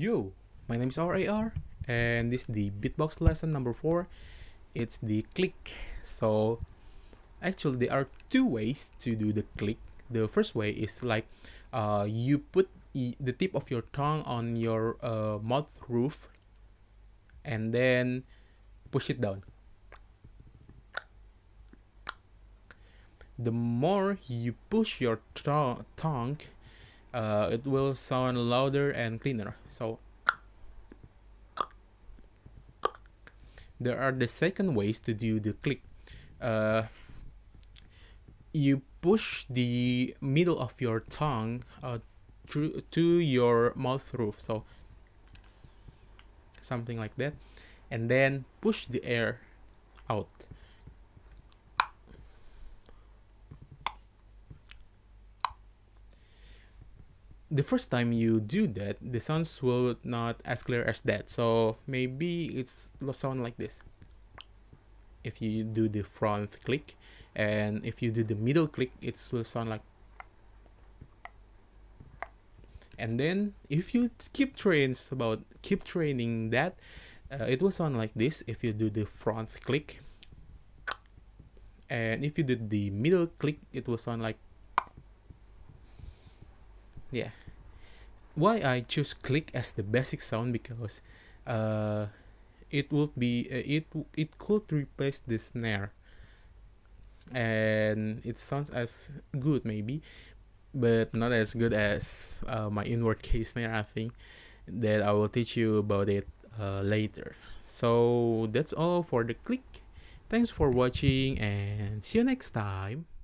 Yo, my name is RAR and this is the beatbox lesson number 4. It's the click. So actually there are two ways to do the click. The first way is like you put the tip of your tongue on your mouth roof and then push it down. The more you push your tongue, it will sound louder and cleaner. So there are the second ways to do the click. You push the middle of your tongue through to your mouth roof, so something like that, and then push the air out. The first time you do that, the sounds will not as clear as that. So maybe it'll sound like this if you do the front click, and if you do the middle click, it will sound like. And then if you keep training that, it will sound like this if you do the front click, and if you do the middle click, it will sound like. Yeah, why I choose click as the basic sound because it could replace the snare and it sounds as good maybe, but not as good as my inward case snare. I think that I will teach you about it later. So that's all for the click. Thanks for watching and see you next time.